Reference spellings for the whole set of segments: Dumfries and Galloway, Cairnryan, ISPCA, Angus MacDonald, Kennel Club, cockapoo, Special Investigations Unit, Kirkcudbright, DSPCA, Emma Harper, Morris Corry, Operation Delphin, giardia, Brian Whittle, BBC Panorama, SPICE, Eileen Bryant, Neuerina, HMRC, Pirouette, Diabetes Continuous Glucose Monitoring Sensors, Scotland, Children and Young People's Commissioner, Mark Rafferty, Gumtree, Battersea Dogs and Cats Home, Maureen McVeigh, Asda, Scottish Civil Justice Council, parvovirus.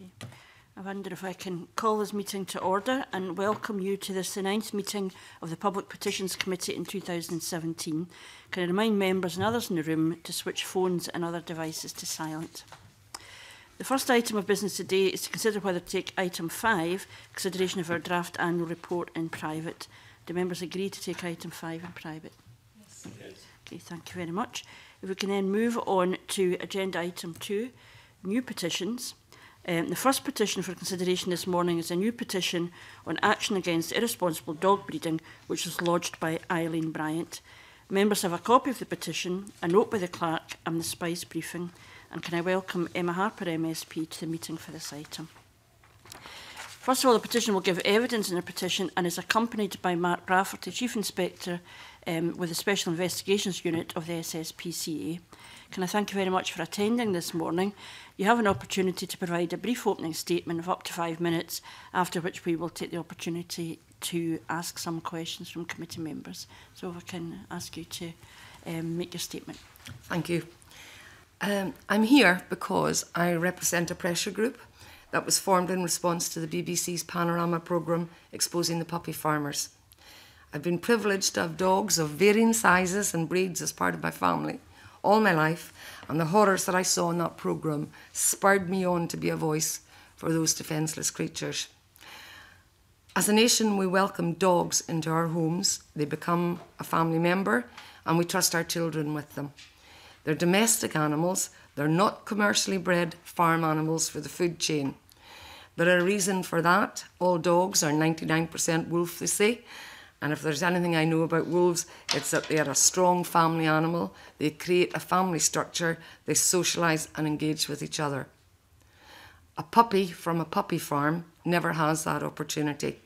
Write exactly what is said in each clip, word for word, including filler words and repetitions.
Okay. I wonder if I can call this meeting to order and welcome you to this, the ninth meeting of the Public Petitions Committee in two thousand seventeen. Can I remind members and others in the room to switch phones and other devices to silent? The first item of business today is to consider whether to take item five, consideration of our draft annual report in private. Do members agree to take item five in private? Yes. Yes. Okay, thank you very much. If we can then move on to agenda item two, new petitions. Um, the first petition for consideration this morning is a new petition on action against irresponsible dog breeding, which was lodged by Eileen Bryant. Members have a copy of the petition, a note by the clerk and the spice briefing. And can I welcome Emma Harper, M S P, to the meeting for this item. First of all, the petition will give evidence in the petition and is accompanied by Mark Rafferty, Chief Inspector um, with the Special Investigations Unit of the S S P C A. Can I thank you very much for attending this morning. You have an opportunity to provide a brief opening statement of up to five minutes, after which we will take the opportunity to ask some questions from committee members. So if I can ask you to um, make your statement. Thank you. Um, I'm here because I represent a pressure group that was formed in response to the B B C's Panorama programme exposing the puppy farmers. I've been privileged to have dogs of varying sizes and breeds as part of my family all my life, and the horrors that I saw in that programme spurred me on to be a voice for those defenceless creatures. As a nation, we welcome dogs into our homes. They become a family member, and we trust our children with them. They're domestic animals. They're not commercially bred farm animals for the food chain. There are a reason for that. All dogs are ninety-nine percent wolf, they say. And if there's anything I know about wolves, it's that they are a strong family animal. They create a family structure. They socialise and engage with each other. A puppy from a puppy farm never has that opportunity.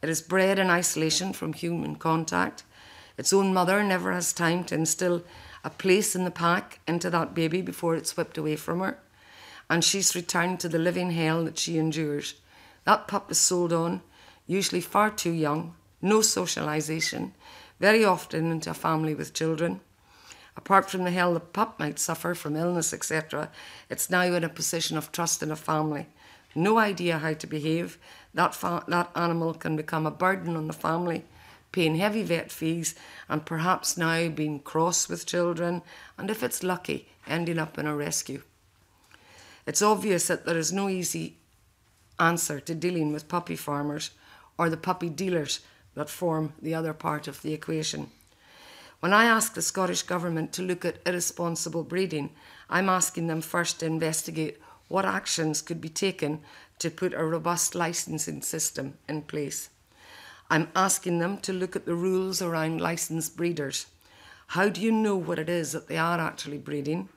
It is bred in isolation from human contact. Its own mother never has time to instill a place in the pack into that baby before it's whipped away from her. And she's returned to the living hell that she endures. That pup is sold on, usually far too young, no socialisation, very often into a family with children. Apart from the hell the pup might suffer from illness, et cetera, it's now in a position of trust in a family. No idea how to behave. That, fa that animal can become a burden on the family, paying heavy vet fees and perhaps now being cross with children, and if it's lucky, ending up in a rescue. It's obvious that there is no easy answer to dealing with puppy farmers or the puppy dealers that form the other part of the equation. When I ask the Scottish Government to look at irresponsible breeding, I'm asking them first to investigate what actions could be taken to put a robust licensing system in place. I'm asking them to look at the rules around licensed breeders. How do you know what it is that they are actually breeding?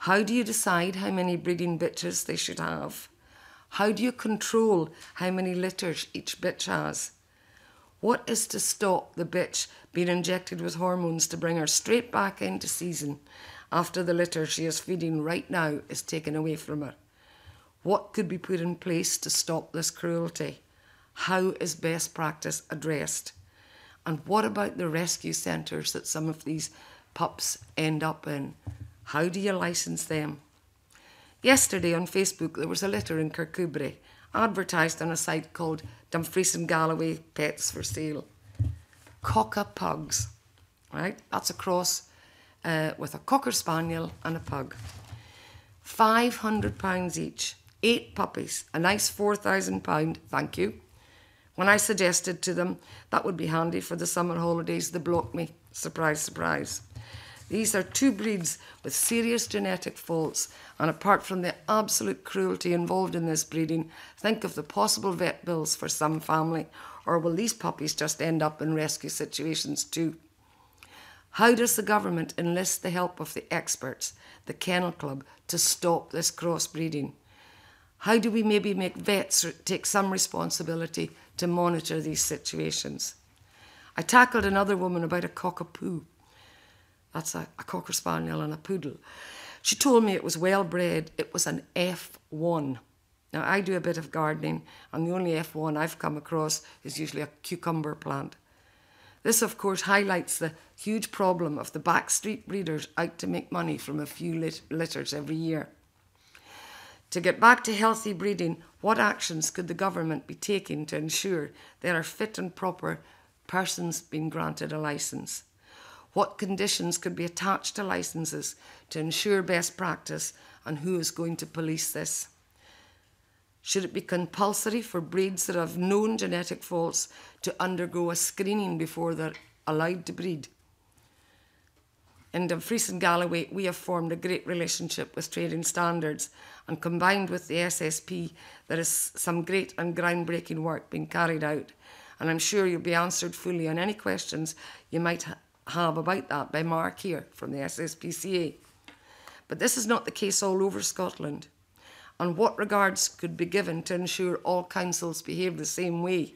How do you decide how many breeding bitches they should have? How do you control how many litters each bitch has? What is to stop the bitch being injected with hormones to bring her straight back into season after the litter she is feeding right now is taken away from her? What could be put in place to stop this cruelty? How is best practice addressed? And what about the rescue centres that some of these pups end up in? How do you licence them? Yesterday on Facebook, there was a litter in Kirkcudbright advertised on a site called Dumfries and Galloway Pets for Sale. Cocker pugs, right? That's a cross uh, with a cocker spaniel and a pug. five hundred pounds each, eight puppies, a nice four thousand pounds, thank you. When I suggested to them that would be handy for the summer holidays, they blocked me. Surprise, surprise. These are two breeds with serious genetic faults, and apart from the absolute cruelty involved in this breeding, think of the possible vet bills for some family, or will these puppies just end up in rescue situations too? How does the government enlist the help of the experts, the Kennel Club, to stop this crossbreeding? How do we maybe make vets take some responsibility to monitor these situations? I tackled another woman about a cockapoo. That's a, a cocker spaniel and a poodle. She told me it was well bred. It was an F one. Now, I do a bit of gardening, and the only F one I've come across is usually a cucumber plant. This, of course, highlights the huge problem of the backstreet breeders out to make money from a few lit litters every year. To get back to healthy breeding, what actions could the government be taking to ensure there are fit and proper persons being granted a licence? What conditions could be attached to licences to ensure best practice, and who is going to police this? Should it be compulsory for breeds that have known genetic faults to undergo a screening before they're allowed to breed? In Dumfries and Galloway, we have formed a great relationship with trading standards, and combined with the S S P, there is some great and groundbreaking work being carried out. And I'm sure you'll be answered fully on any questions you might ha have about that by Mark here from the S S P C A. But this is not the case all over Scotland. And what regards could be given to ensure all councils behave the same way?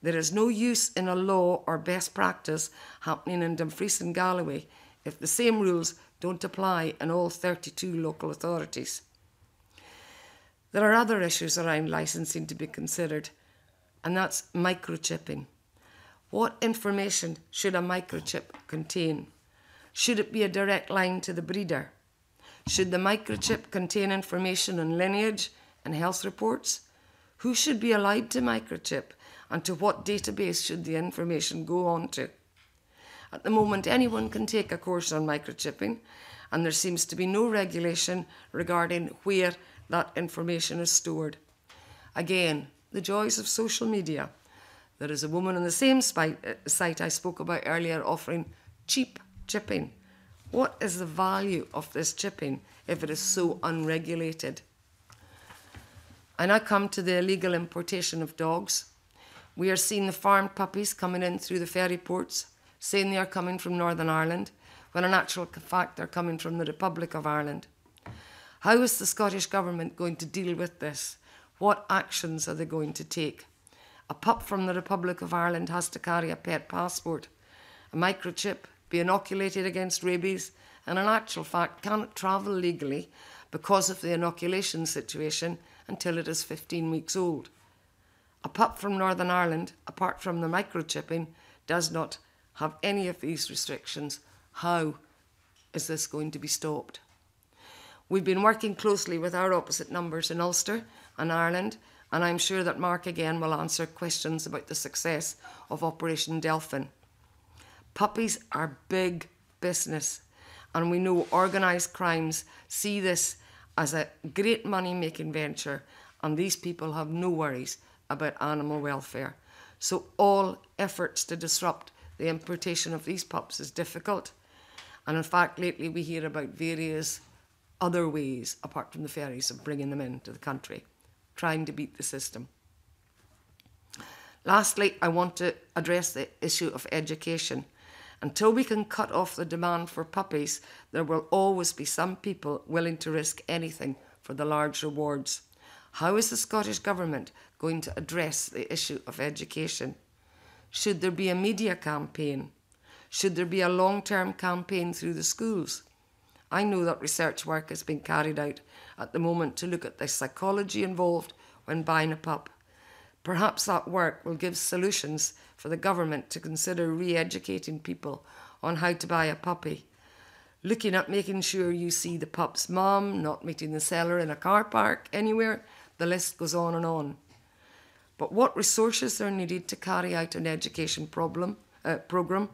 There is no use in a law or best practice happening in Dumfries and Galloway if the same rules don't apply in all thirty-two local authorities. There are other issues around licensing to be considered, and that's microchipping. What information should a microchip contain? Should it be a direct line to the breeder? Should the microchip contain information on lineage and health reports? Who should be allowed to microchip, and to what database should the information go on to? At the moment, anyone can take a course on microchipping, and there seems to be no regulation regarding where that information is stored. Again, the joys of social media. There is a woman on the same site I spoke about earlier offering cheap chipping. What is the value of this chipping if it is so unregulated? I now come to the illegal importation of dogs. We are seeing the farmed puppies coming in through the ferry ports, saying they are coming from Northern Ireland, when in actual fact they're coming from the Republic of Ireland. How is the Scottish Government going to deal with this? What actions are they going to take? A pup from the Republic of Ireland has to carry a pet passport, a microchip, be inoculated against rabies, and in actual fact cannot travel legally because of the inoculation situation until it is fifteen weeks old. A pup from Northern Ireland, apart from the microchipping, does not have any of these restrictions. How is this going to be stopped? We've been working closely with our opposite numbers in Ulster and Ireland, and I'm sure that Mark again will answer questions about the success of Operation Delphin. Puppies are big business, and we know organised crimes see this as a great money-making venture, and these people have no worries about animal welfare. So all efforts to disrupt the importation of these pups is difficult. And in fact, lately we hear about various other ways, apart from the ferries, of bringing them into the country, trying to beat the system. Lastly, I want to address the issue of education. Until we can cut off the demand for puppies, there will always be some people willing to risk anything for the large rewards. How is the Scottish Government going to address the issue of education? Should there be a media campaign? Should there be a long-term campaign through the schools? I know that research work has been carried out at the moment to look at the psychology involved when buying a pup. Perhaps that work will give solutions for the government to consider re-educating people on how to buy a puppy. Looking at making sure you see the pup's mum, not meeting the seller in a car park, anywhere, the list goes on and on. But what resources are needed to carry out an education problem, uh, programme?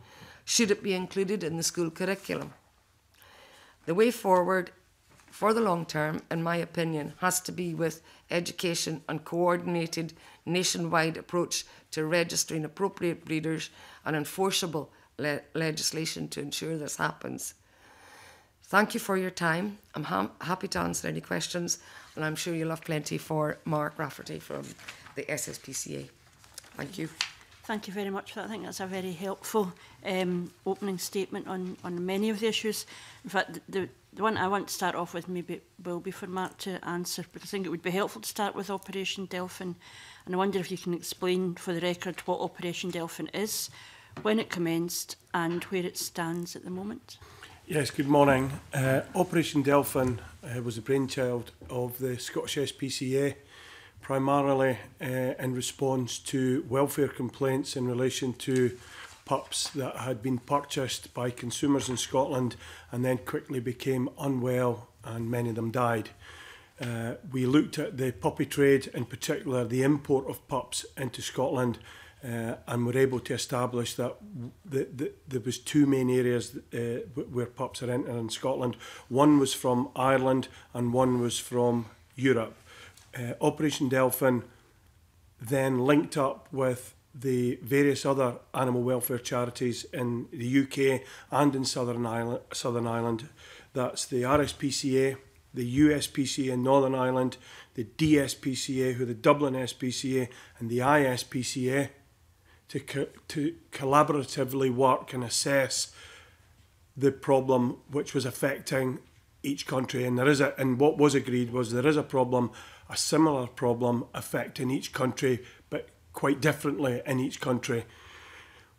Should it be included in the school curriculum? The way forward for the long term, in my opinion, has to be with education and coordinated nationwide approach to registering appropriate breeders and enforceable le legislation to ensure this happens. Thank you for your time. I'm ha happy to answer any questions, and I'm sure you'll have plenty for Mark Rafferty from the S S P C A. Thank you. Thank you very much for that. I think that's a very helpful um, opening statement on, on many of the issues. In fact, the, the one I want to start off with maybe will be for Mark to answer, because I think it would be helpful to start with Operation Delphin. And I wonder if you can explain for the record what Operation Delphin is, when it commenced and where it stands at the moment. Yes, good morning. Uh, Operation Delphin uh, was the brainchild of the Scottish S P C A, primarily uh, in response to welfare complaints in relation to pups that had been purchased by consumers in Scotland and then quickly became unwell, and many of them died. Uh, we looked at the puppy trade, in particular the import of pups into Scotland, uh, and were able to establish that the, the, there was two main areas uh, where pups are entered in Scotland. One was from Ireland and one was from Europe. Uh, Operation Delphin then linked up with the various other animal welfare charities in the U K and in Southern Ireland. Southern Ireland. That's the R S P C A, the U S P C A in Northern Ireland, the D S P C A, who are the Dublin S P C A, and the I S P C A, to, co to collaboratively work and assess the problem which was affecting each country. And there is a, and what was agreed was there is a problem, a similar problem affecting each country, but quite differently in each country.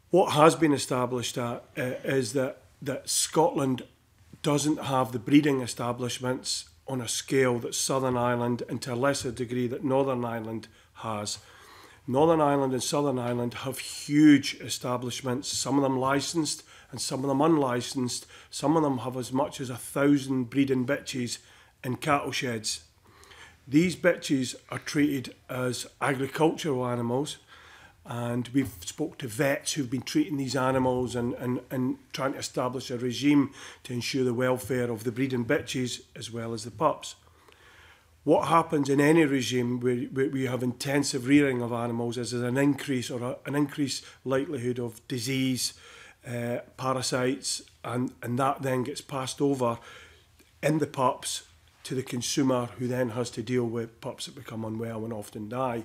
What has been established at, uh, is that, that Scotland doesn't have the breeding establishments on a scale that Southern Ireland, and to a lesser degree that Northern Ireland has. Northern Ireland and Southern Ireland have huge establishments, some of them licensed and some of them unlicensed. Some of them have as much as a thousand breeding bitches in cattle sheds. These bitches are treated as agricultural animals, and we've spoke to vets who've been treating these animals and, and, and trying to establish a regime to ensure the welfare of the breeding bitches as well as the pups. What happens in any regime where, where we have intensive rearing of animals is an increase or a, an increased likelihood of disease, uh, parasites, and, and that then gets passed over in the pups to the consumer, who then has to deal with pups that become unwell and often die.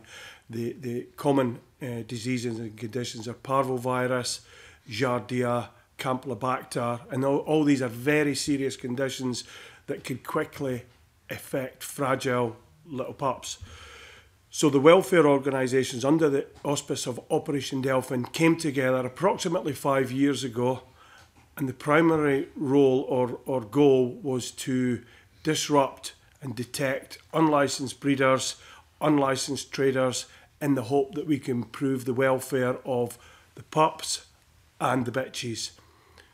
The, the common uh, diseases and conditions are parvovirus, giardia, campylobacter, and all, all these are very serious conditions that could quickly affect fragile little pups. So the welfare organisations under the auspice of Operation Delphin came together approximately five years ago, and the primary role or, or goal was to disrupt and detect unlicensed breeders, unlicensed traders, in the hope that we can improve the welfare of the pups and the bitches.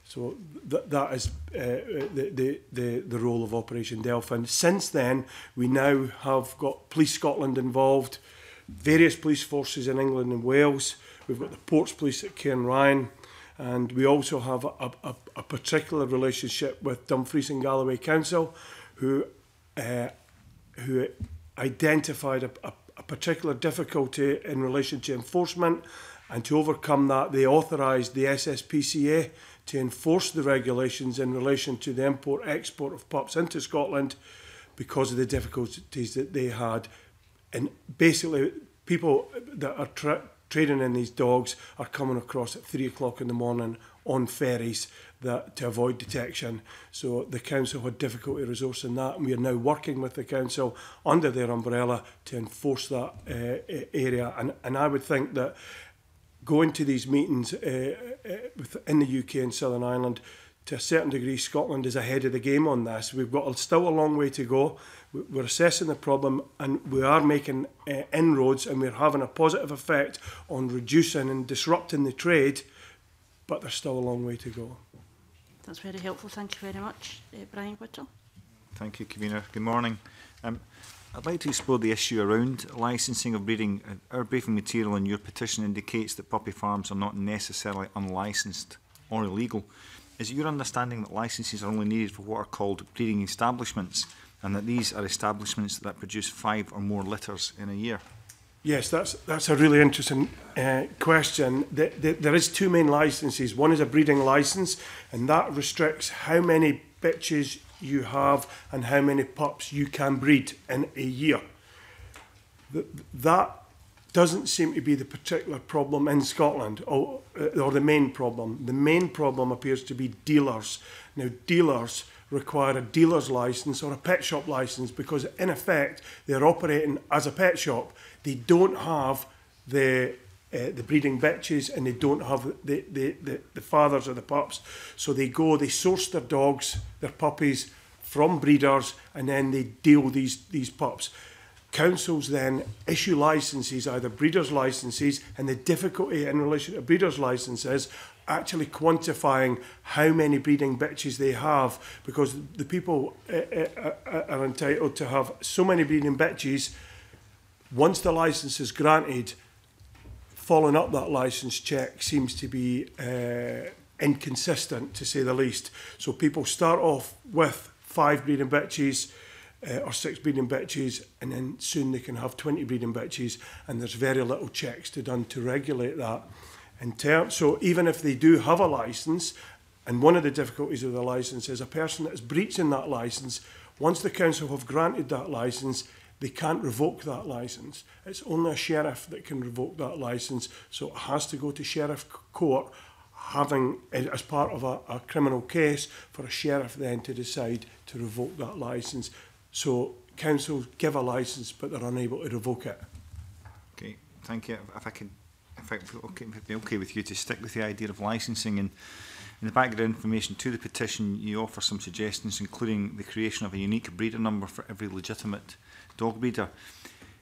So th that is uh, the, the, the, the role of Operation Delphin. Since then, we now have got Police Scotland involved, various police forces in England and Wales. We've got the Ports Police at Cairnryan, and we also have a, a, a particular relationship with Dumfries and Galloway Council, who uh, who identified a, a, a particular difficulty in relation to enforcement, and to overcome that they authorised the S S P C A to enforce the regulations in relation to the import-export of pups into Scotland because of the difficulties that they had. And basically people that are tra trading in these dogs are coming across at three o'clock in the morning on ferries that, to avoid detection. So the council had difficulty resourcing that, and we are now working with the council under their umbrella to enforce that uh, area. And, and I would think that going to these meetings uh, in the U K and Southern Ireland, to a certain degree, Scotland is ahead of the game on this. We've got still a long way to go. We're assessing the problem, and we are making uh, inroads, and we're having a positive effect on reducing and disrupting the trade, but there's still a long way to go. That's very helpful. Thank you very much. Uh, Brian Whittle. Thank you, Convener. Good morning. Um, I'd like to explore the issue around licensing of breeding. Our briefing material in your petition indicates that puppy farms are not necessarily unlicensed or illegal. Is it your understanding that licenses are only needed for what are called breeding establishments, and that these are establishments that produce five or more litters in a year? Yes, that's, that's a really interesting uh, question. The, the, there is two main licences. One is a breeding licence, and that restricts how many bitches you have and how many pups you can breed in a year. The, that doesn't seem to be the particular problem in Scotland, or, or the main problem. The main problem appears to be dealers. Now, dealers require a dealer's licence or a pet shop licence because, in effect, they're operating as a pet shop. They don't have the uh, the breeding bitches, and they don't have the, the, the, the fathers of the pups. So they go, they source their dogs, their puppies, from breeders, and then they deal these, these pups. Councils then issue licences, either breeders' licences, and the difficulty in relation to breeders' licences actually quantifying how many breeding bitches they have, because the people uh, uh, are entitled to have so many breeding bitches. Once the licence is granted, following up that licence check seems to be uh, inconsistent, to say the least. So people start off with five breeding bitches, Uh, or six breeding bitches, and then soon they can have twenty breeding bitches, and there's very little checks to done to regulate that. In term, so even if they do have a licence, and one of the difficulties of the licence is a person that is breaching that licence, once the council have granted that licence, they can't revoke that licence. It's only a sheriff that can revoke that licence, so it has to go to sheriff court, having as part of a, a criminal case for a sheriff then to decide to revoke that licence. So councils give a licence, but they're unable to revoke it. Okay, thank you. If I can, if I okay, be okay with you to stick with the idea of licensing, and in the background information to the petition, you offer some suggestions, including the creation of a unique breeder number for every legitimate dog breeder.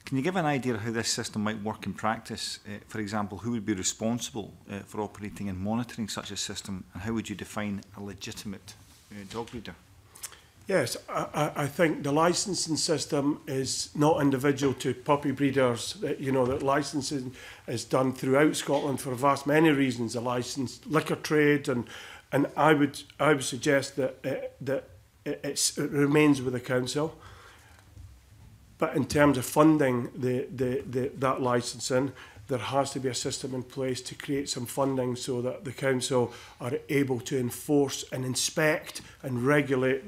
Can you give an idea of how this system might work in practice? Uh, for example, who would be responsible uh, for operating and monitoring such a system, and how would you define a legitimate uh, dog breeder? Yes, I, I think the licensing system is not individual to puppy breeders. That, you know, that licensing is done throughout Scotland for vast many reasons. The licensed liquor trade, and and I would I would suggest that it, that it's, it remains with the council. But in terms of funding the, the the that licensing, there has to be a system in place to create some funding so that the council are able to enforce and inspect and regulate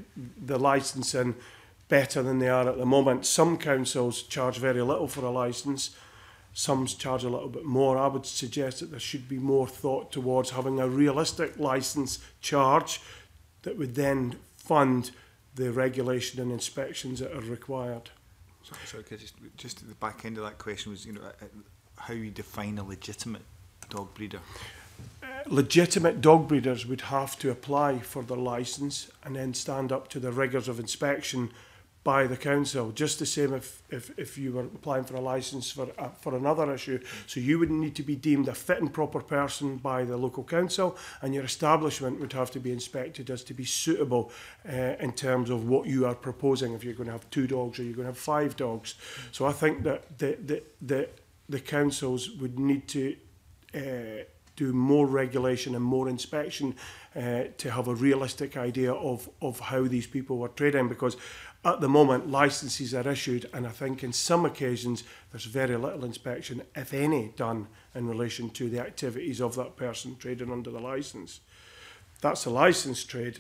the licensing better than they are at the moment. Some councils charge very little for a licence, some charge a little bit more. I would suggest that there should be more thought towards having a realistic licence charge that would then fund the regulation and inspections that are required. So, sorry, just, just at the back end of that question was, you know, I, I, how you define a legitimate dog breeder? Uh, legitimate dog breeders would have to apply for their licence and then stand up to the rigours of inspection by the council, just the same if, if, if you were applying for a licence for, uh, for another issue. So you would need to be deemed a fit and proper person by the local council, and your establishment would have to be inspected as to be suitable uh, in terms of what you are proposing, if you're going to have two dogs or you're going to have five dogs. So I think that the, the, the the councils would need to uh, do more regulation and more inspection uh, to have a realistic idea of, of how these people were trading, because at the moment licences are issued, and I think in some occasions there's very little inspection, if any, done in relation to the activities of that person trading under the licence. That's the licensed trade.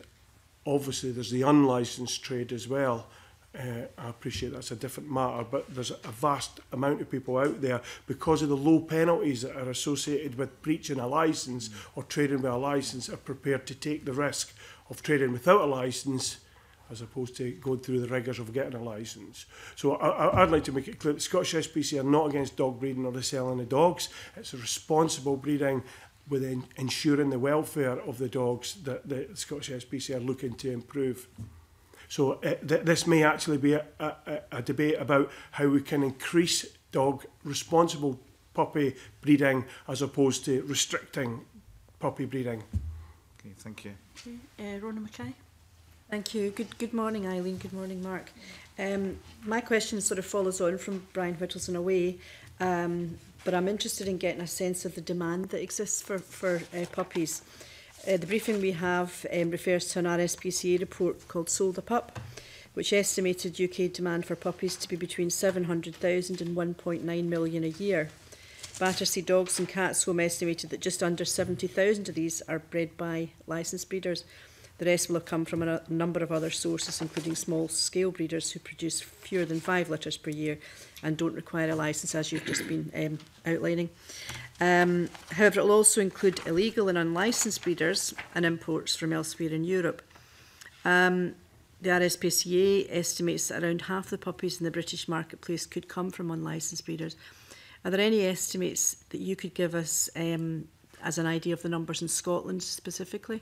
Obviously there's the unlicensed trade as well. Uh, I appreciate that's a different matter, but there's a vast amount of people out there, because of the low penalties that are associated with breaching a licence or trading with a licence, are prepared to take the risk of trading without a licence as opposed to going through the rigours of getting a licence. So I, I'd like to make it clear that the Scottish S P C A are not against dog breeding or the selling of dogs. It's a responsible breeding with in, ensuring the welfare of the dogs that the Scottish S P C A are looking to improve. So uh, th this may actually be a, a, a debate about how we can increase dog responsible puppy breeding as opposed to restricting puppy breeding. Okay, thank you. Okay, uh, Rona Mackay. Thank you. Good, good morning, Eileen. Good morning, Mark. Um, my question sort of follows on from Brian Whittle's in a way, um, but I'm interested in getting a sense of the demand that exists for, for uh, puppies. Uh, the briefing we have um, refers to an R S P C A report called Sold a Pup, which estimated U K demand for puppies to be between seven hundred thousand and one point nine million a year. Battersea Dogs and Cats Home estimated that just under seventy thousand of these are bred by licensed breeders. The rest will have come from a number of other sources, including small-scale breeders who produce fewer than five litters per year and don't require a licence, as you've just been um, outlining. Um, however, it will also include illegal and unlicensed breeders and imports from elsewhere in Europe. Um, the R S P C A estimates that around half the puppies in the British marketplace could come from unlicensed breeders. Are there any estimates that you could give us um, as an idea of the numbers in Scotland specifically?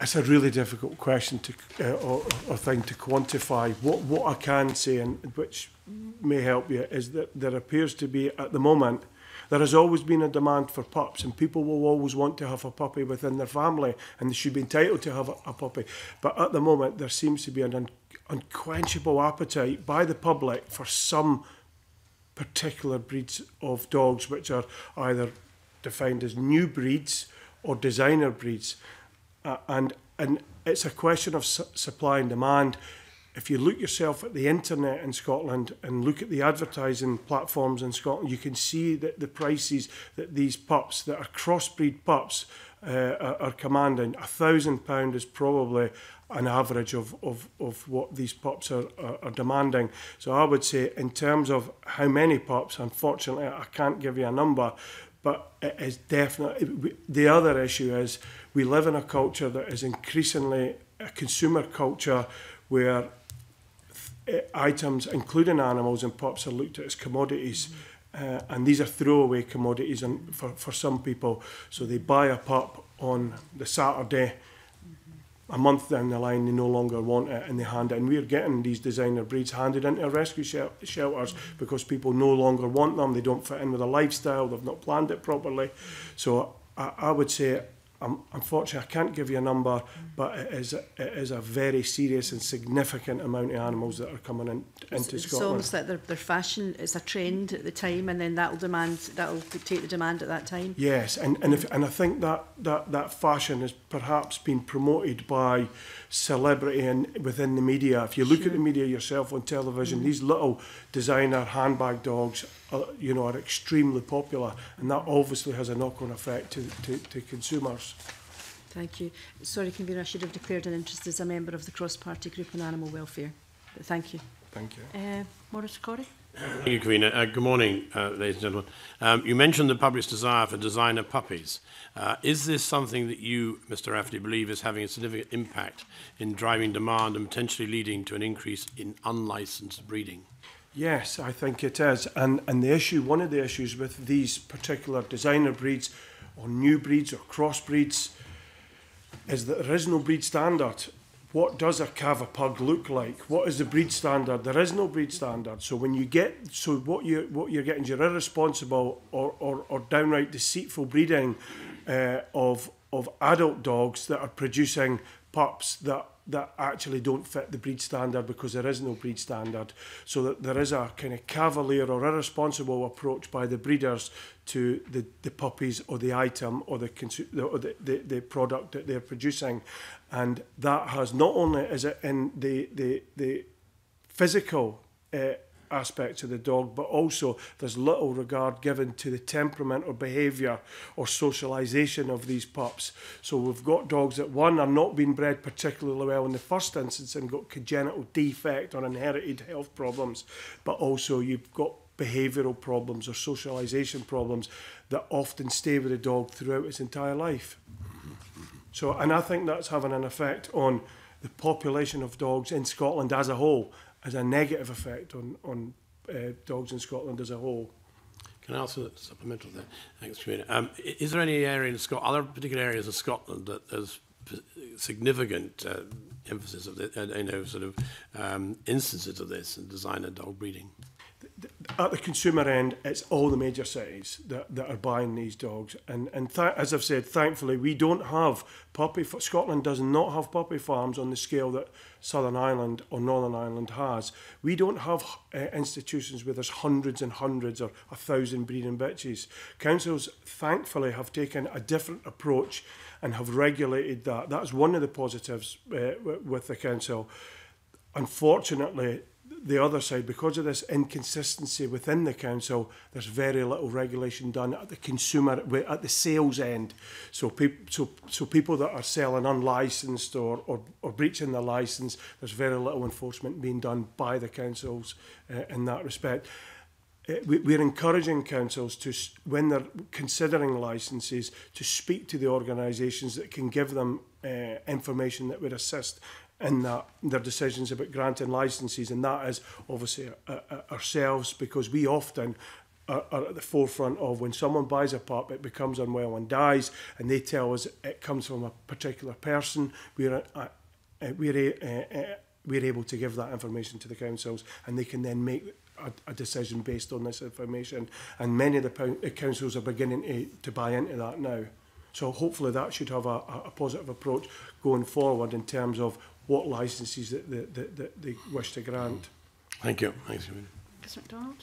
It's a really difficult question to, uh, or, or thing to quantify. What, what I can say, and which may help you, is that there appears to be, at the moment, There has always been a demand for pups, and people will always want to have a puppy within their family, and they should be entitled to have a, a puppy. But at the moment, there seems to be an un unquenchable appetite by the public for some particular breeds of dogs, which are either defined as new breeds or designer breeds. Uh, and, and it's a question of su supply and demand. If you look yourself at the internet in Scotland and look at the advertising platforms in Scotland, you can see that the prices that these pups, that are crossbreed pups, uh, are, are commanding. A thousand pound is probably an average of, of, of what these pups are, are, are demanding. So I would say, in terms of how many pups, unfortunately I can't give you a number, but it is definitely, the other issue is we live in a culture that is increasingly a consumer culture, where items, including animals and pups, are looked at as commodities. Uh, and these are throwaway commodities and for, for some people. So they buy a pup on the Saturday, a month down the line, they no longer want it, and they hand it. And we're getting these designer breeds handed into rescue shel shelters because people no longer want them. They don't fit in with a lifestyle. They've not planned it properly. So I, I would say, Um, unfortunately, I can't give you a number, but it is, it is a very serious and significant amount of animals that are coming in, into it's, it's Scotland. It's almost like they're, they're fashion, it's a trend at the time, and then that'll demand, that'll dictate the demand at that time. Yes, and, and, if, and I think that, that, that fashion has perhaps been promoted by celebrity and within the media. If you look sure. at the media yourself on television, mm. these little designer handbag dogs are, you know, are extremely popular, and that obviously has a knock-on effect to, to, to consumers. Thank you. Sorry, Convener, I should have declared an interest as a member of the cross-party group on animal welfare. But thank you. Thank you. Uh, Morris Corry. Thank you, Convener. Uh, good morning, uh, ladies and gentlemen. Um, you mentioned the public's desire for designer puppies. Uh, is this something that you, Mr Rafferty, believe is having a significant impact in driving demand and potentially leading to an increase in unlicensed breeding? Yes, I think it is. And, and the issue, one of the issues with these particular designer breeds or new breeds or crossbreeds is that there is no breed standard. What does a Cava pug look like? What is the breed standard? There is no breed standard. So when you get, so what you what you're getting is your irresponsible or, or or downright deceitful breeding uh, of of adult dogs that are producing pups that that actually don't fit the breed standard because there is no breed standard. So that there is a kind of cavalier or irresponsible approach by the breeders to the, the puppies or the item or the, or the, the, the product that they're producing. And that has not only is it in the, the, the physical uh, aspects of the dog, but also there's little regard given to the temperament or behaviour or socialisation of these pups. So we've got dogs that, one, are not being bred particularly well in the first instance and got congenital defect or inherited health problems, but also you've got behavioural problems or socialisation problems that often stay with the dog throughout its entire life. So, and I think that's having an effect on the population of dogs in Scotland as a whole, as a negative effect on, on uh, dogs in Scotland as a whole. Can I ask a supplemental there? Thanks, Commissioner. Um, is there any area in Scotland, other particular areas of Scotland that there's significant uh, emphasis of, this, uh, you know, sort of um, instances of this in designer dog breeding? At the consumer end, it's all the major cities that, that are buying these dogs. And, and th as I've said, thankfully, we don't have puppy... Scotland does not have puppy farms on the scale that Southern Ireland or Northern Ireland has. We don't have uh, institutions where there's hundreds and hundreds or a thousand breeding bitches. Councils, thankfully, have taken a different approach and have regulated that. That's one of the positives uh, with the council. Unfortunately, the other side, because of this inconsistency within the council, there's very little regulation done at the consumer, at the sales end. So, peop so, so people that are selling unlicensed or, or, or breaching their license, there's very little enforcement being done by the councils uh, in that respect. Uh, we, we're encouraging councils to, when they're considering licenses, to speak to the organisations that can give them uh, information that would assist in that, their decisions about granting licences, and that is obviously uh, uh, ourselves, because we often are, are at the forefront of when someone buys a pup, it becomes unwell and dies, and they tell us it comes from a particular person. We're uh, uh, we're, uh, uh, we're able to give that information to the councils, and they can then make a, a decision based on this information, and many of the councils are beginning to, to buy into that now. So hopefully that should have a, a positive approach going forward in terms of what licences that, that, that, that they wish to grant. Thank you. Thanks, Mister MacDonald.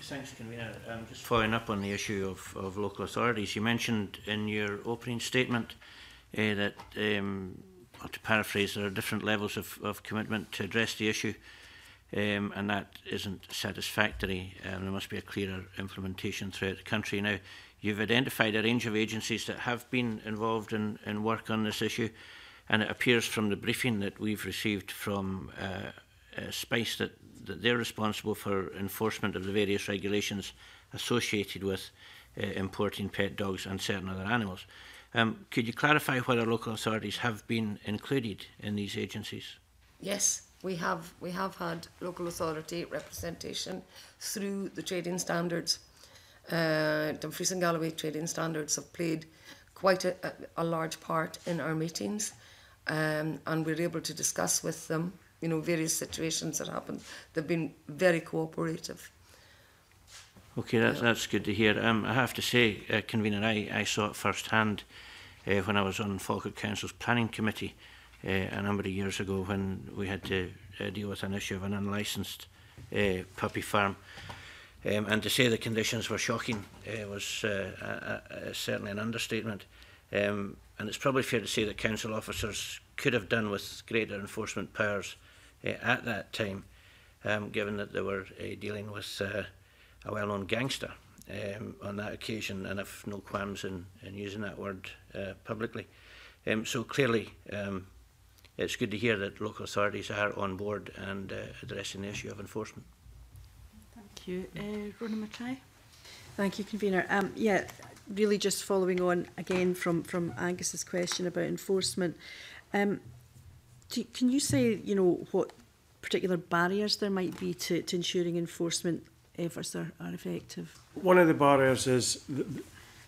Thanks, Convener. Um, just following up on the issue of, of local authorities, you mentioned in your opening statement uh, that, um, or to paraphrase, there are different levels of, of commitment to address the issue, um, and that isn't satisfactory. Um, there must be a clearer implementation throughout the country. Now, you've identified a range of agencies that have been involved in, in work on this issue, and it appears from the briefing that we've received from uh, uh, SPICE that, that they're responsible for enforcement of the various regulations associated with uh, importing pet dogs and certain other animals. Um, could you clarify whether local authorities have been included in these agencies? Yes, we have. We have had local authority representation through the trading standards. Uh, Dumfries and Galloway trading standards have played quite a, a large part in our meetings, um, and we're able to discuss with them, you know, various situations that happened. They've been very cooperative. Okay, that's, that's good to hear. Um, I have to say, uh, Convener, I, I saw it firsthand uh, when I was on Falkirk Council's planning committee uh, a number of years ago when we had to uh, deal with an issue of an unlicensed uh, puppy farm. Um, and to say the conditions were shocking uh, was uh, a, a, certainly an understatement. Um, and it's probably fair to say that council officers could have done with greater enforcement powers uh, at that time, um, given that they were uh, dealing with uh, a well-known gangster um, on that occasion, and I've no qualms in, in using that word uh, publicly. Um, so clearly, um, it's good to hear that local authorities are on board and uh, addressing the issue of enforcement. Thank you. Uh, Rona Mackay. Thank you, Convener. Um, yeah, really just following on again from, from Angus's question about enforcement. Um, do, can you say, you know, what particular barriers there might be to, to ensuring enforcement efforts are, are effective? One of the barriers is the,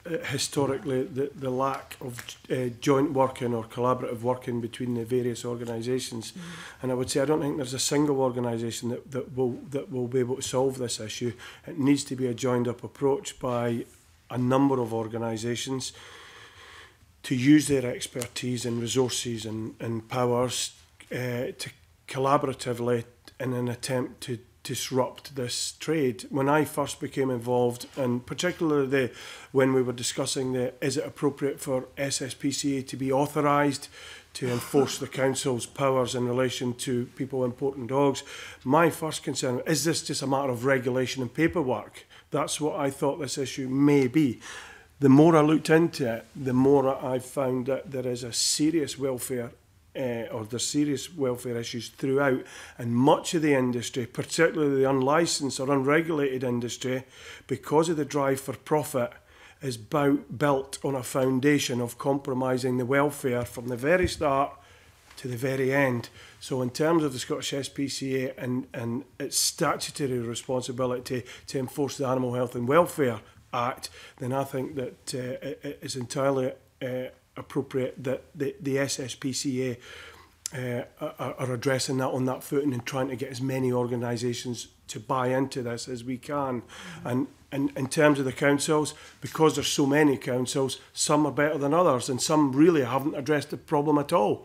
the, uh, historically the, the lack of uh, joint working or collaborative working between the various organisations, mm. and I would say I don't think there's a single organisation that, that will that will be able to solve this issue. It needs to be a joined up approach by a number of organisations to use their expertise and resources and, and powers uh, to collaboratively in an attempt to disrupt this trade. When I first became involved, and particularly the, when we were discussing the, is it appropriate for S S P C A to be authorised to enforce the council's powers in relation to people importing dogs, my first concern, is this just a matter of regulation and paperwork? That's what I thought this issue may be. The more I looked into it, the more I found that there is a serious welfare Uh, or there's serious welfare issues throughout, and much of the industry, particularly the unlicensed or unregulated industry, because of the drive for profit, is built on a foundation of compromising the welfare from the very start to the very end. So in terms of the Scottish S P C A and, and its statutory responsibility to enforce the Animal Health and Welfare Act, then I think that uh, it is entirely uh, appropriate that the, the S S P C A uh, are, are addressing that on that footing and trying to get as many organisations to buy into this as we can. Mm-hmm. And, and in terms of the councils, because there's so many councils, some are better than others and some really haven't addressed the problem at all.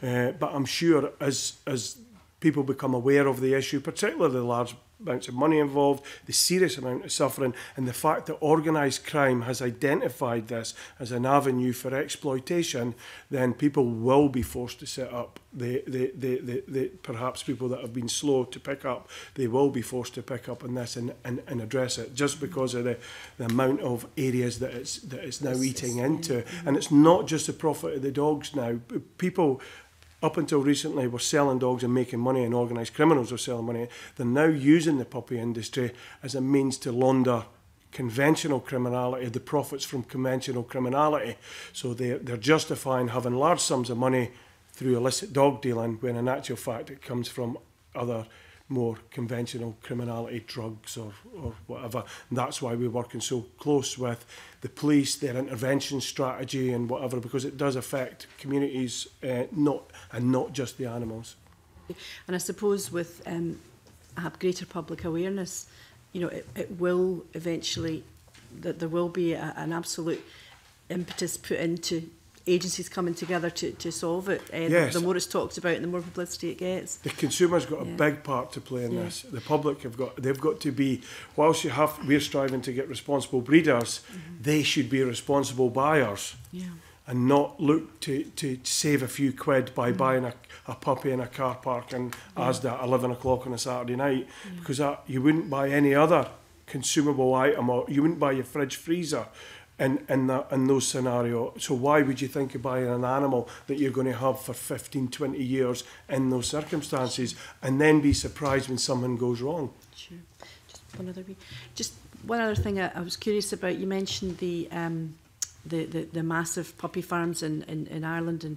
Uh, but I'm sure as, as people become aware of the issue, particularly the large amounts of money involved, the serious amount of suffering, and the fact that organised crime has identified this as an avenue for exploitation, then people will be forced to set up, the, the, the, the, the, perhaps people that have been slow to pick up, they will be forced to pick up on this and, and, and address it, just because of the, the amount of areas that it's, that it's now eating into. And it's not just the profit of the dogs now. People, up until recently, were selling dogs and making money, and organised criminals were selling money. They're now using the puppy industry as a means to launder conventional criminality, the profits from conventional criminality. So they're, they're justifying having large sums of money through illicit dog dealing, when in actual fact it comes from other more conventional criminality, drugs or, or whatever. And that's why we're working so close with the police, their intervention strategy and whatever, because it does affect communities, uh, not and not just the animals. And I suppose with um, have greater public awareness, you know, it, it will eventually, that there will be a, an absolute impetus put into agencies coming together to, to solve it. Uh, yes. the, the more it's talked about and the more publicity it gets. The consumer's got yeah. a big part to play in yeah. this. The public have got, they've got to be, whilst you have, we're striving to get responsible breeders, mm-hmm. they should be responsible buyers. Yeah. And not look to, to save a few quid by mm. buying a, a puppy in a car park in yeah. Asda at eleven o'clock on a Saturday night, yeah. because that, you wouldn't buy any other consumable item, or you wouldn't buy your fridge freezer in, in, the, in those scenarios. So why would you think of buying an animal that you're going to have for fifteen, twenty years in those circumstances, and then be surprised when something goes wrong? Sure. Just one other, Just one other thing I, I was curious about. You mentioned the... Um, The, the, the massive puppy farms in, in, in Ireland, and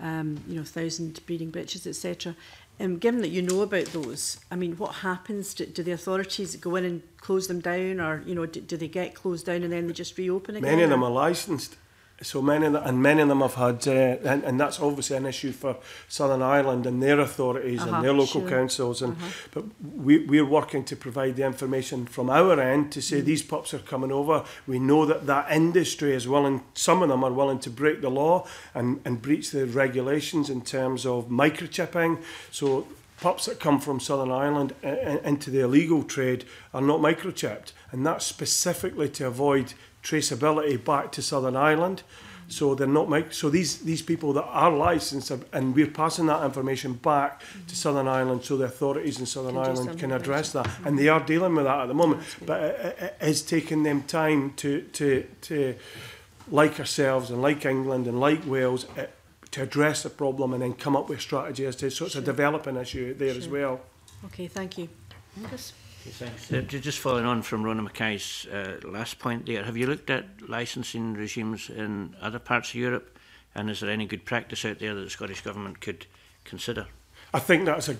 um, you know, thousand breeding bitches, et cetera. Um, given that you know about those, I mean, what happens? Do, do the authorities go in and close them down, or you know, do, do they get closed down and then they just reopen again? Many of them are licensed, so many of them, and many of them have had, uh, and, and that's obviously an issue for Southern Ireland and their authorities uh-huh, and their local sure. councils. And uh-huh. but we, we're working to provide the information from our end to say mm. these pups are coming over. We know that that industry is willing. Some of them are willing to break the law and and breach the regulations in terms of microchipping. So pups that come from Southern Ireland into the illegal trade are not microchipped, and that's specifically to avoid traceability back to Southern Ireland. Mm. So they're not mic so these these people that are licensed are, and we're passing that information back mm. to Southern Ireland, so the authorities in Southern can Ireland can address that, mm. and they are dealing with that at the moment. That's but it, it, it's taking them time to to to like ourselves and like England and like Wales it, to address the problem and then come up with strategy as to so it's sure. a developing issue there sure. as well. Okay, thank you. Yes. Uh, just following on from Rona Mackay's uh, last point there, have you looked at licensing regimes in other parts of Europe, and is there any good practice out there that the Scottish Government could consider? I think that's a,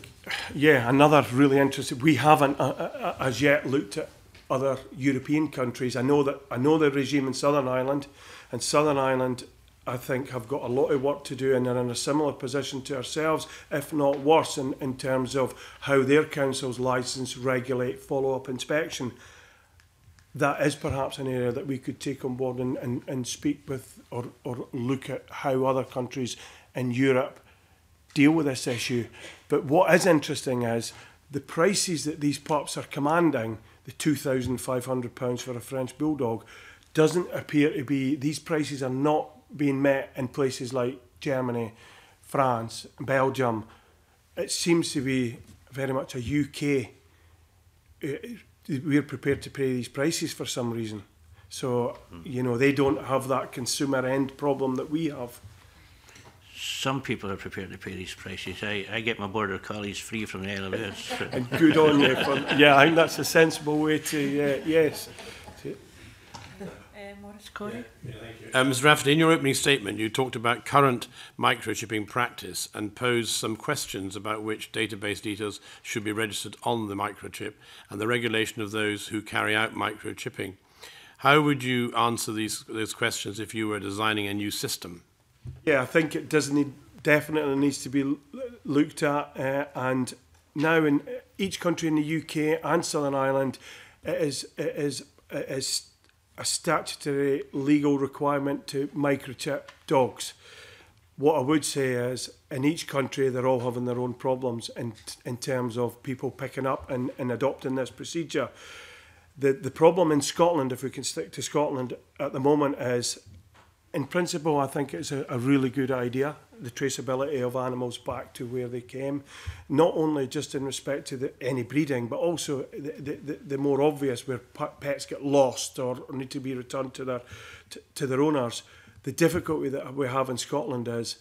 yeah, another really interesting, we haven't uh, uh, as yet looked at other European countries. I know that, I know the regime in Southern Ireland, and Southern Ireland I think have got a lot of work to do and are in a similar position to ourselves, if not worse, in, in terms of how their councils license, regulate, follow-up inspection. That is perhaps an area that we could take on board and, and, and speak with or, or look at how other countries in Europe deal with this issue. But what is interesting is the prices that these pups are commanding, the two thousand five hundred pounds for a French bulldog, doesn't appear to be, these prices are not being met in places like Germany, France, Belgium. It seems to be very much a U K, we're prepared to pay these prices for some reason. So, you know, they don't have that consumer end problem that we have. Some people are prepared to pay these prices. I, I get my border collies free from the Isle of Lewis. And good on you. For, yeah, I think that's a sensible way to, uh, yes. Morris Corry. Yeah, yeah, uh, Miz Rafferty, in your opening statement, you talked about current microchipping practice and posed some questions about which database details should be registered on the microchip and the regulation of those who carry out microchipping. How would you answer these those questions if you were designing a new system? Yeah, I think it does need, definitely needs to be looked at. Uh, and now in each country in the U K and Southern Ireland, it is it is it is. a statutory legal requirement to microchip dogs. What I would say is, in each country, they're all having their own problems in, in terms of people picking up and, and adopting this procedure. The, the problem in Scotland, if we can stick to Scotland at the moment, is, in principle, I think it's a, a really good idea, the traceability of animals back to where they came, not only just in respect to the, any breeding, but also the, the, the more obvious where pets get lost or need to be returned to their, to, to their owners. The difficulty that we have in Scotland is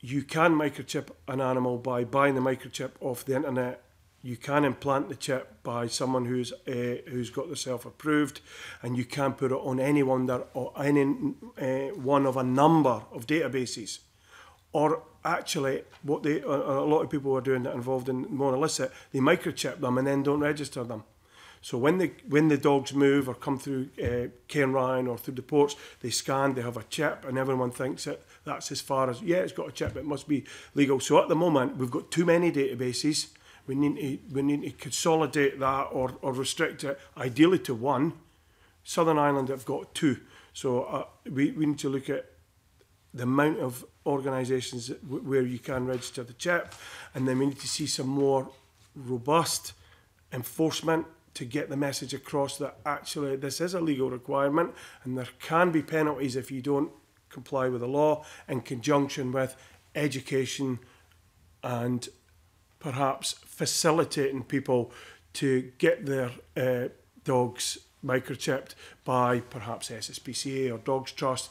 you can microchip an animal by buying the microchip off the internet. You can implant the chip by someone who's uh, who's got themselves approved, and you can put it on anyone that or any uh, one of a number of databases. Or actually, what they, a lot of people are doing that are involved in more illicit, they microchip them and then don't register them. So when the when the dogs move or come through uh, Cairnryan or through the ports, they scan, they have a chip, and everyone thinks that that's as far as, yeah, it's got a chip, it must be legal. So at the moment, we've got too many databases. we need to, we need to consolidate that or, or restrict it, ideally to one. Southern Ireland have got two. So uh, we, we need to look at the amount of organisations where you can register the C H I P, and then we need to see some more robust enforcement to get the message across that actually this is a legal requirement and there can be penalties if you don't comply with the law, in conjunction with education and perhaps facilitating people to get their uh, dogs microchipped by perhaps S S P C A or Dogs Trust,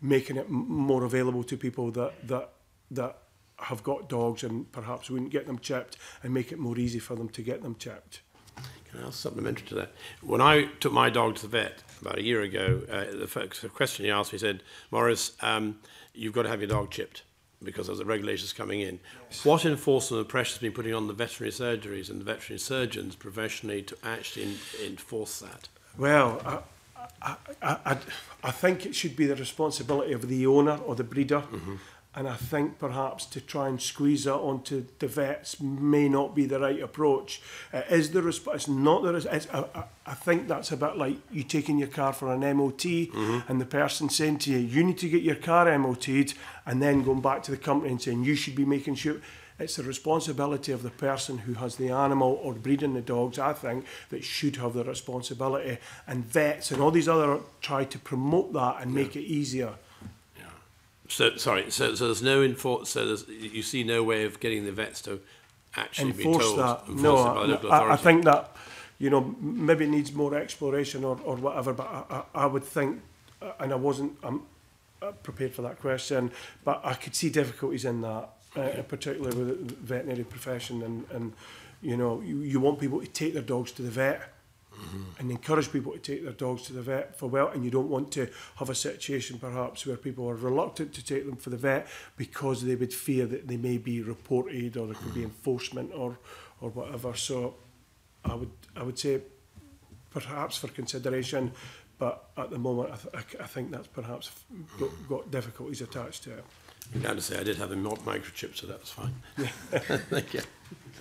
making it more available to people that, that, that have got dogs and perhaps wouldn't get them chipped, and make it more easy for them to get them chipped. Can I ask supplementary to that? When I took my dog to the vet about a year ago, uh, the first question he asked me said, Morris, um, you've got to have your dog chipped because there's the regulations coming in. Yes. What enforcement and pressure has been putting on the veterinary surgeries and the veterinary surgeons professionally to actually in, enforce that? Well, I, I, I, I, I think it should be the responsibility of the owner or the breeder. Mm-hmm. And I think perhaps to try and squeeze that onto the vets may not be the right approach. Uh, is the response not the response? I, I think that's a bit like you taking your car for an M O T, mm-hmm. and the person saying to you, you need to get your car M O T'd, and then going back to the company and saying, you should be making sure. It's the responsibility of the person who has the animal or breeding the dogs, I think, that should have the responsibility. And vets and all these other try to promote that and yeah. make it easier. So sorry. So, so there's no enforce. So there's, you see no way of getting the vets to actually enforce be told that. Enforce no, it by the local authority. I think that, you know, maybe it needs more exploration or, or whatever. But I, I, I would think, and I wasn't um, prepared for that question, but I could see difficulties in that, okay. uh, particularly with the veterinary profession, and, and you know, you, you want people to take their dogs to the vet. Mm-hmm. And encourage people to take their dogs to the vet for well, and you don't want to have a situation perhaps where people are reluctant to take them for the vet because they would fear that they may be reported or there could mm-hmm. be enforcement or or whatever. So I would I would say perhaps for consideration, but at the moment I, th I think that's perhaps got, got difficulties attached to it. I'm glad to say I did have a microchip, so that was fine. Yeah. Thank you.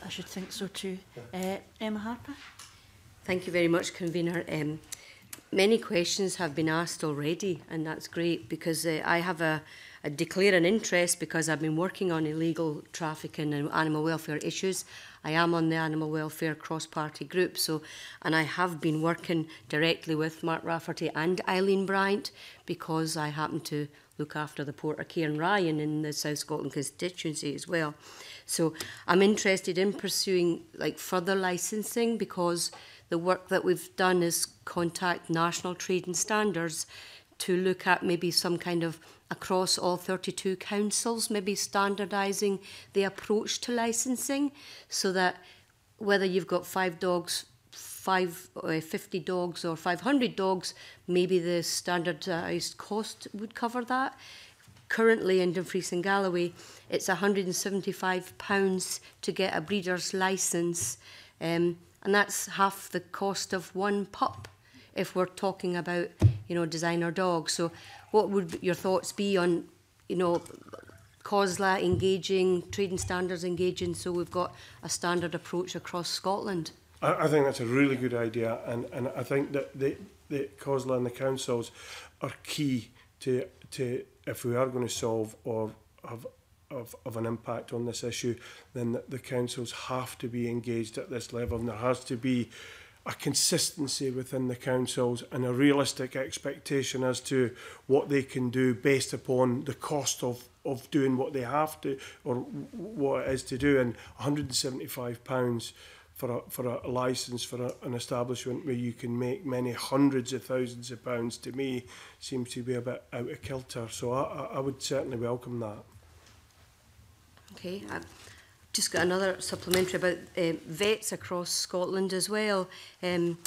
I should think so too. Uh, Emma Harper. Thank you very much, Convener. Um, many questions have been asked already, and that's great, because uh, I have a, a declare an interest because I've been working on illegal trafficking and animal welfare issues. I am on the animal welfare cross-party group, so, and I have been working directly with Mark Rafferty and Eileen Bryant because I happen to look after the Port of Cairnryan in the South Scotland constituency as well. So I'm interested in pursuing like further licensing because the work that we've done is contact national trade and standards to look at maybe some kind of, across all thirty-two councils, maybe standardising the approach to licensing so that whether you've got five dogs, five, uh, fifty dogs or five hundred dogs, maybe the standardised cost would cover that. Currently in Dumfries and Galloway, it's one hundred and seventy-five pounds to get a breeder's licence, um, and that's half the cost of one pup if we're talking about, you know, designer dogs. So what would your thoughts be on, you know, COSLA engaging, trading standards engaging, so we've got a standard approach across Scotland? I, I think that's a really good idea, and, and I think that the, the COSLA and the councils are key to, to if we are going to solve or have Of, of an impact on this issue, then the, the councils have to be engaged at this level, and there has to be a consistency within the councils and a realistic expectation as to what they can do based upon the cost of, of doing what they have to or what it is to do. And one hundred and seventy-five pounds for a, for a licence for a, an establishment where you can make many hundreds of thousands of pounds, to me seems to be a bit out of kilter. So I, I would certainly welcome that. Okay, I've just got another supplementary about uh, vets across Scotland as well. Um,